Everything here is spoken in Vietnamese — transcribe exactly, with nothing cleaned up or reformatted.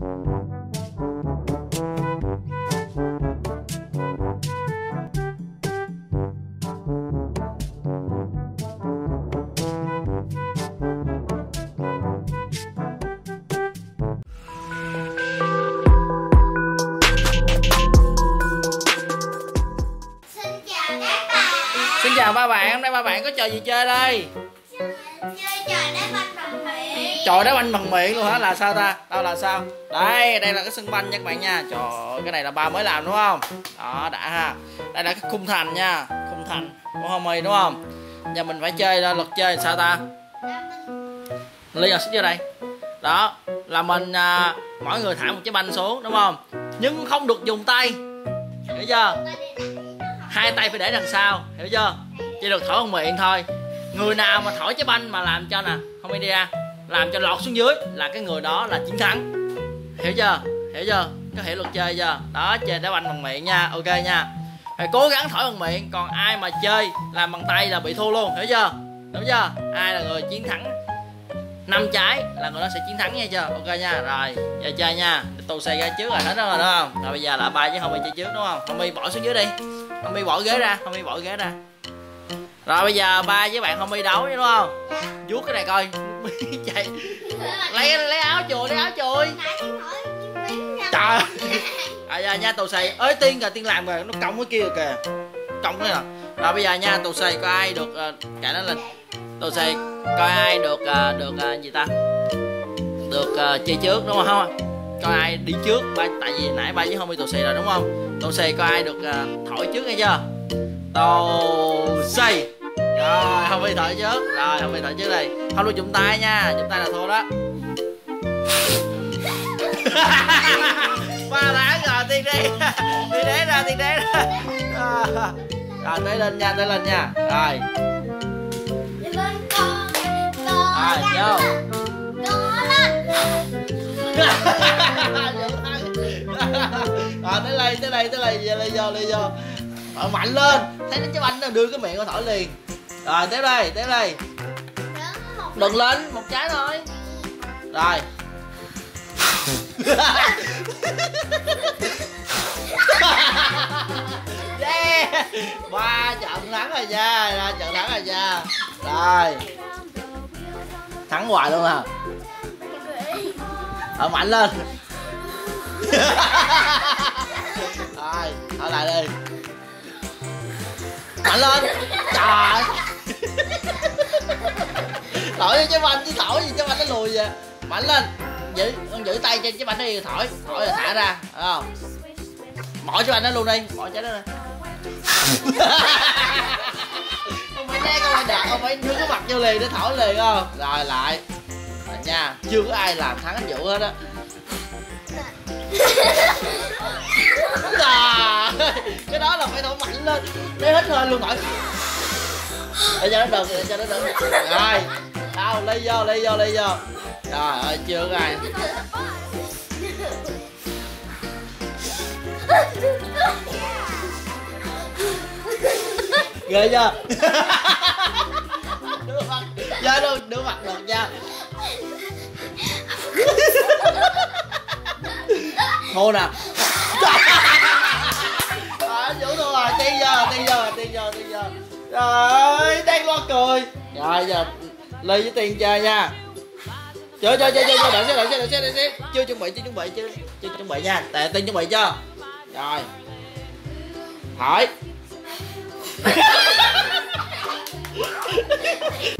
Chào ba bạn, hôm nay ba bạn có trò gì chơi đây? Chơi trò đá banh bằng miệng. Trò đá banh bằng miệng luôn hả? Là sao ta? Đâu là sao? Đây, đây là cái sân banh nha các bạn nha. Trời ơi, cái này là ba mới làm đúng không? Đó, đã ha. Đây là cái khung thành nha, khung thành của homie đúng không? Giờ mình phải chơi ra luật chơi sao ta? Ly à, xích vô đây. Đó, là mình à, mỗi người thả một trái banh xuống đúng không? Nhưng không được dùng tay. Hiểu chưa? Hai tay phải để đằng sau, hiểu chưa? Chỉ được thổi bằng miệng thôi. Người nào mà thổi trái banh mà làm cho nè, không đi ra, làm cho lọt xuống dưới là cái người đó là chiến thắng. Hiểu chưa? Hiểu chưa? Có hiểu luật chơi chưa? Đó, chơi đá banh bằng miệng nha, ok nha. Phải cố gắng thổi bằng miệng, còn ai mà chơi làm bằng tay là bị thua luôn, hiểu chưa? Đúng chưa? Ai là người chiến thắng năm trái là người đó sẽ chiến thắng nha chưa? Ok nha. Rồi, giờ chơi nha. Tù xe ra trước rồi đó rồi đúng không? Rồi bây giờ là ba chứ không phải chơi trước đúng không? Homie bỏ xuống dưới đi. Homie bỏ ghế ra, Homie bỏ ghế ra. Rồi bây giờ ba với bạn Homie đấu đúng không? Dạ. Vuốt cái này coi. Chạy. Lấy lấy áo chùi, lấy áo chùi. Trời. À giờ nha tù xì. Ơi Tiên rồi, Tiên làm rồi, nó cộng cái kia rồi kìa. Cộng cái nào. Rồi bây giờ nha tù xì coi ai được uh, cái đó là tù xì coi ai được uh, được uh, gì ta? Được uh, chơi trước đúng không? Coi ai đi trước, ba tại vì nãy ba với Homie tù xì rồi đúng không? Tô xì coi ai được uh, thổi trước hay chưa? Tô xì. Rồi không phải thổi trước. Rồi không phải thổi trước đây. Không được dùng tay nha, dùng tay là thua đó. Ba tháng rồi Tiên đi. Tiên đế ra, Tiên đế ra. Rồi tới lên nha, tới lên nha. Rồi. Rồi vô. À, tới đây, tới đây, tới đây, giờ lại vô, lại vô. Thổi mạnh lên, thấy nó trái banh nó đưa cái miệng nó thổi liền. Rồi tiếp đây, tiếp đây. Đừng lên, một trái thôi. Rồi. Yeah. Ba trận thắng rồi nha, ba trận thắng rồi nha. Rồi. Thắng hoài luôn hả? Thổi mạnh lên. Rồi, thổi lại đi. Mạnh lên. Trời. Thổi cho trái banh chứ thổi gì trái banh nó lùi vậy. Mạnh lên. Giữ, con giữ tay trên trái banh nó đi thổi, thổi rồi thả ra, thấy không? Bỏ trái banh nó luôn đi, bỏ trái đó đi. Không phải né, không phải đạp, không phải đưa cái mặt vô liền để thổi liền không? Rồi lại. Rồi nha, chưa có ai làm thắng anh Vũ hết á. Là... cái đó là phải thổi mạnh lên để hết hơi luôn thổi để cho nó đừng, để cho nó đừng. Rồi tao lấy vô, lấy vô, lấy vô. Trời ơi chưa có ai. Ghê chưa? Đưa mặt chơi luôn, đưa mặt được nha. Thua nè. Đó, Vũ thua rồi, Tiên giờ, Tiên giờ, Tiên giờ, Tiên giờ. Trời ơi, đang lo cười. Rồi giờ Ly với Tiên chơi nha. Chơi chơi chơi chơi đợi xíu, đợi xíu, đợi xíu, đợi xíu. Chưa chuẩn bị, chưa chuẩn bị, chưa chưa chuẩn bị nha. Tại Tiên chuẩn bị chưa? Rồi. Hỏi.